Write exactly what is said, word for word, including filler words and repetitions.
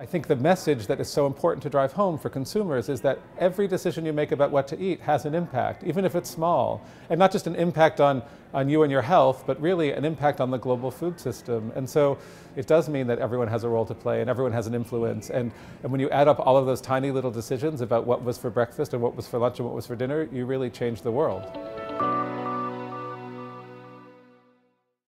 I think the message that is so important to drive home for consumers is that every decision you make about what to eat has an impact, even if it's small. And not just an impact on, on you and your health, but really an impact on the global food system. And so it does mean that everyone has a role to play and everyone has an influence. And, and when you add up all of those tiny little decisions about what was for breakfast and what was for lunch and what was for dinner, you really change the world.